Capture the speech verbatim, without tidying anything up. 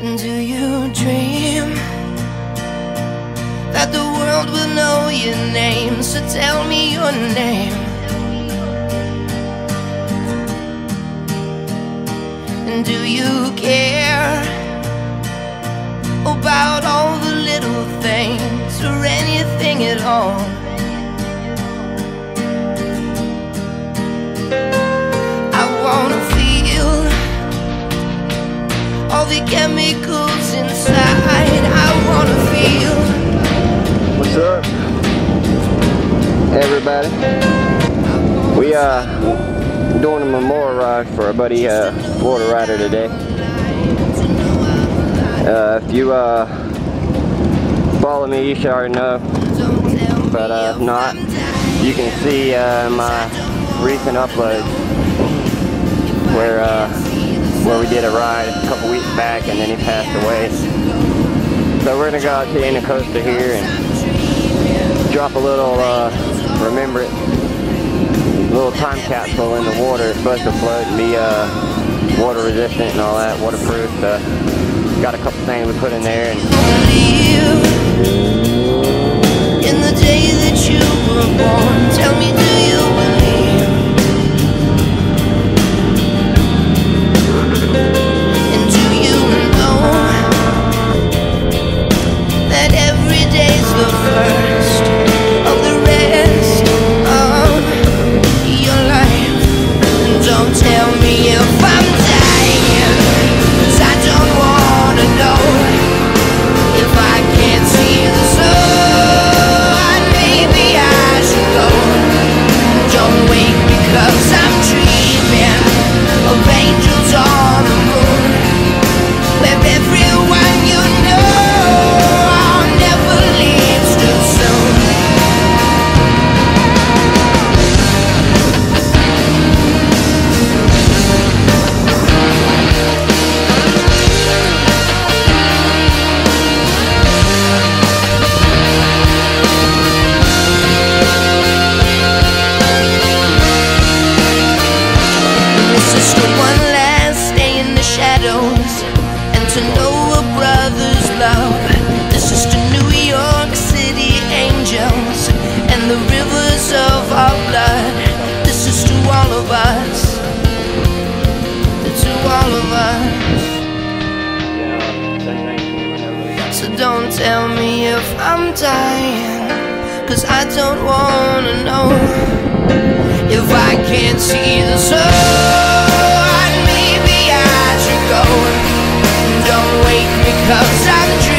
Do you dream that the world will know your name? So tell me your name. And do you care about all the little things or anything at all? I wanna feel all the chemicals inside. I wanna feel. What's up? Hey everybody. We uh doing a memorial ride for our buddy uh, Florida Rider today. Uh, if you uh, follow me, you should already know, but uh, if not, you can see uh, my recent uploads where uh, where we did a ride a couple weeks back and then he passed away. So we're gonna go out to Anacostia here and drop a little uh, remembrance. Little time capsule in the water. It's supposed to float and be uh, water resistant and all that, waterproof. Uh, got a couple things we put in there. And in the day that you were born, tell me, do you believe? And do you know that every day's the first of the rest? Don't tell me if I'm dying, 'cause I don't wanna know if I can't see the sun. Maybe I should go. Don't wake because I'm dreaming of angels on the moon with everyone you know. Never leaves too soon. Don't tell me if I'm dying, 'cause I don't wanna know if I can't see the sun. Maybe I should go. Don't wake me 'cause I'm dreaming.